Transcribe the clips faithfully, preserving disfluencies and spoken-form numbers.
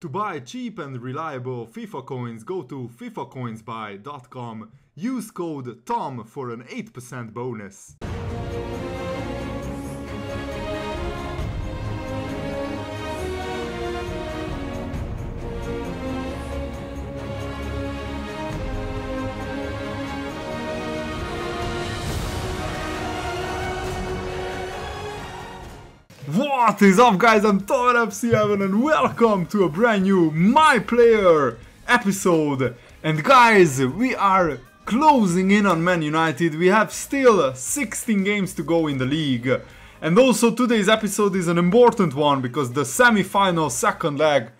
To buy cheap and reliable FIFA coins, go to fifa coins buy dot com. Use code TOM for an eight percent bonus. What is up, guys? I'm Tom F C Heaven and welcome to a brand new My Player episode. And guys, we are closing in on Man United. We have still sixteen games to go in the league. And also today's episode is an important one because the semi-final second leg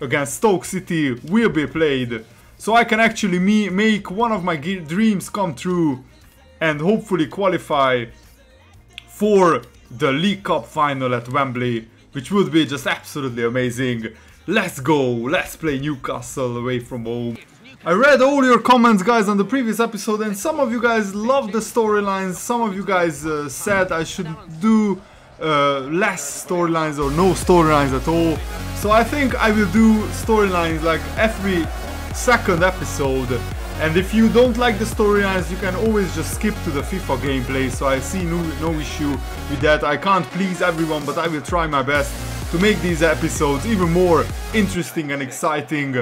against Stoke City will be played. So I can actually me make one of my dreams come true and hopefully qualify for the League Cup final at Wembley, which would be just absolutely amazing. Let's go, let's play Newcastle away from home. I read all your comments, guys, on the previous episode, and some of you guys loved the storylines, some of you guys uh, said I should do uh, less storylines or no storylines at all. So I think I will do storylines like every second episode. And if you don't like the storylines, you can always just skip to the FIFA gameplay, so I see no, no issue with that. I can't please everyone, but I will try my best to make these episodes even more interesting and exciting.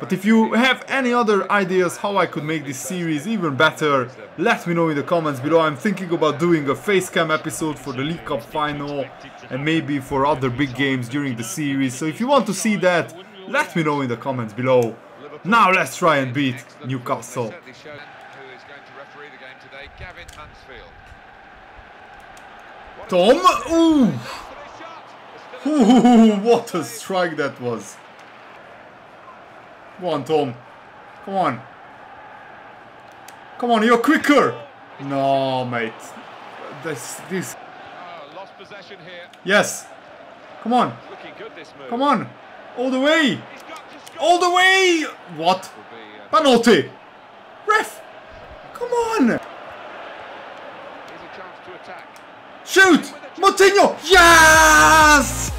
But if you have any other ideas how I could make this series even better, let me know in the comments below. I'm thinking about doing a facecam episode for the League Cup final and maybe for other big games during the series. So if you want to see that, let me know in the comments below. Now let's try and beat Newcastle. Tom! Ooh! Ooh! What a strike that was! Come on, Tom. Come on. Come on, you're quicker! No, mate. This... this... Yes! Come on! Come on! All the way! All the way! What? Penalty! Ref! Come on! Shoot! Moutinho! Yes!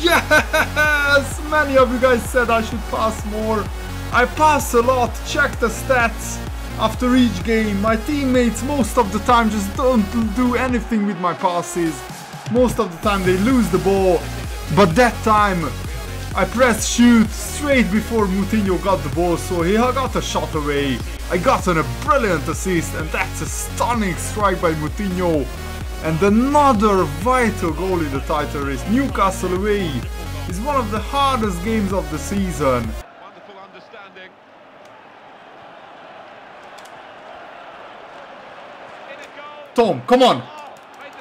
Yes! Many of you guys said I should pass more. I pass a lot. Check the stats after each game. My teammates most of the time just don't do anything with my passes. Most of the time they lose the ball. But that time I pressed shoot straight before Moutinho got the ball, so he got a shot away. I got on a brilliant assist, and that's a stunning strike by Moutinho. And another vital goal in the title race. Newcastle away is one of the hardest games of the season. Wonderful understanding. Tom, come on!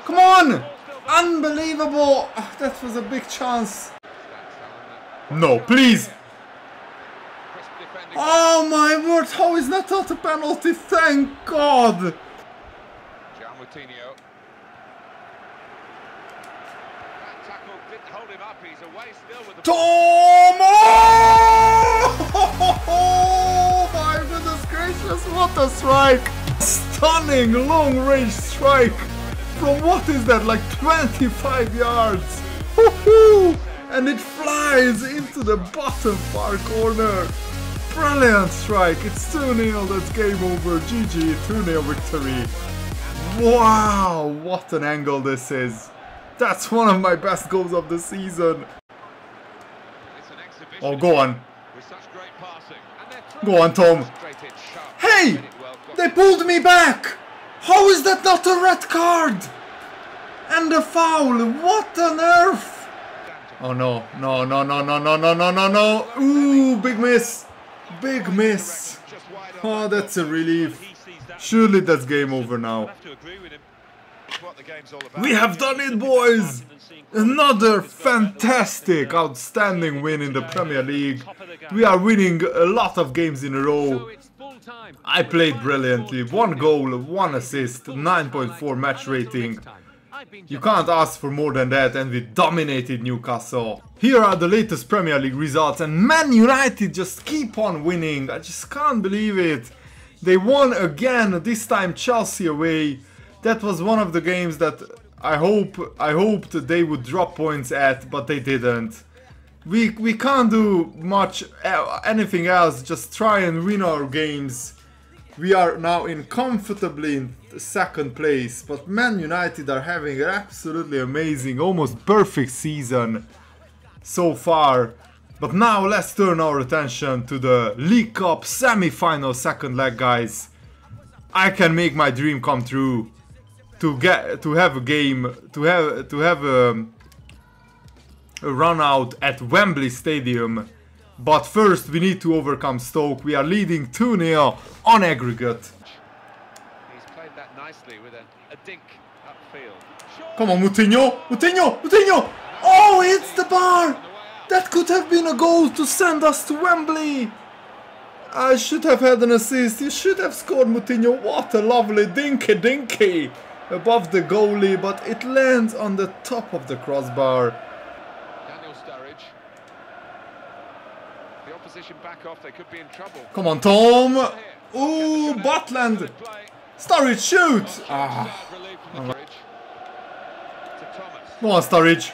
Come on! Unbelievable! That was a big chance. No, please! Oh my word, how is that not a penalty? Thank God! Tomo! Oh my goodness gracious, what a strike! Stunning long range strike! From what is that, like twenty-five yards? Woohoo! And it flies into the bottom far corner. Brilliant strike. It's two nil. That's game over. G G. two nil victory. Wow. What an angle this is. That's one of my best goals of the season. Oh, go on. Go on, Tom. Hey! They pulled me back. How is that not a red card? And a foul. What on earth? Oh no, no, no, no, no, no, no, no, no, no. Ooh, big miss. Big miss. Oh, that's a relief. Surely that's game over now. We have done it, boys. Another fantastic, outstanding win in the Premier League. We are winning a lot of games in a row. I played brilliantly. One goal, one assist, nine point four match rating. You can't ask for more than that, and we dominated Newcastle. Here are the latest Premier League results, and Man United just keep on winning. I just can't believe it. They won again, this time Chelsea away. That was one of the games that I hope I hoped they would drop points at, but they didn't. we we can't do much anything else. Just try and win our games. We are now in comfortably in second place, but Man United are having an absolutely amazing, almost perfect season so far. But now let's turn our attention to the League Cup semi-final second leg, guys. I can make my dream come true to get to have a game to have to have a, a run out at Wembley Stadium. But first we need to overcome Stoke. We are leading two nil on aggregate. He's played that nicely with a, a dink upfield. Come on, Moutinho! Moutinho! Moutinho! Oh, it's the bar! That could have been a goal to send us to Wembley! I should have had an assist. You should have scored, Moutinho. What a lovely dinky dinky above the goalie, but it lands on the top of the crossbar. Back off, they could be in trouble. Come on, Tom! Ooh, Butland! Sturridge, shoot! Ah. Come on, Sturridge!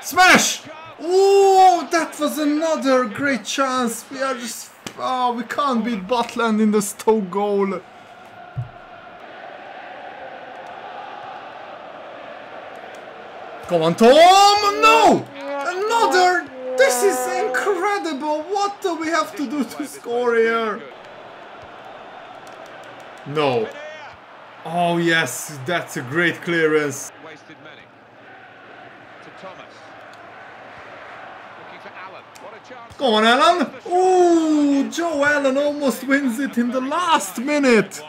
Smash! Ooh, that was another great chance. We are just... Oh, we can't beat Butland in the Stoke goal. Come on, Tom! No! Another! This is incredible! What do we have to do to score here? No. Oh yes, that's a great clearance. Wasted many. To Thomas. Looking for Alan. What a chance. Go on, Alan! Ooh, Joe Allen almost wins it in the last minute.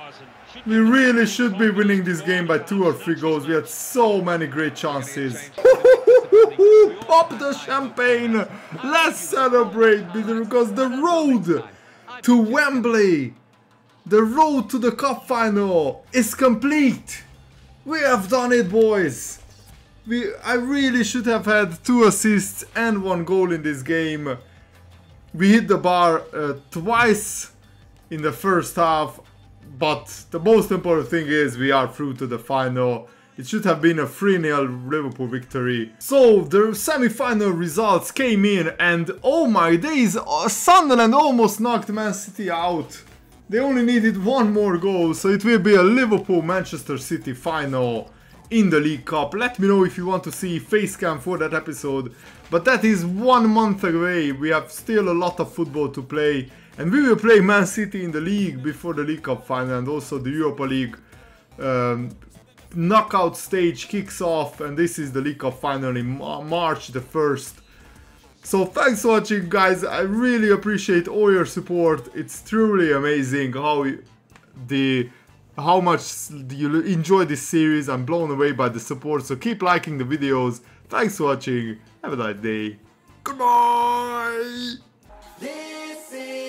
We really should be winning this game by two or three goals. We had so many great chances. Pop the champagne! Let's celebrate, because the road to Wembley, the road to the cup final is complete. We have done it, boys. We I really should have had two assists and one goal in this game. We hit the bar uh, twice in the first half, but the most important thing is we are through to the final. It should have been a three nil Liverpool victory. So the semi-final results came in, and oh my days, Sunderland almost knocked Man City out. They only needed one more goal, so it will be a Liverpool-Manchester City final in the League Cup. Let me know if you want to see facecam for that episode. But that is one month away. We have still a lot of football to play, and we will play Man City in the league before the League Cup final, and also the Europa League um, knockout stage kicks off, and this is the League Cup final in March the first. So thanks for watching, guys. I really appreciate all your support. It's truly amazing how the how much you enjoy this series. I'm blown away by the support, so keep liking the videos. Thanks for watching. Have a nice day. Goodbye. This is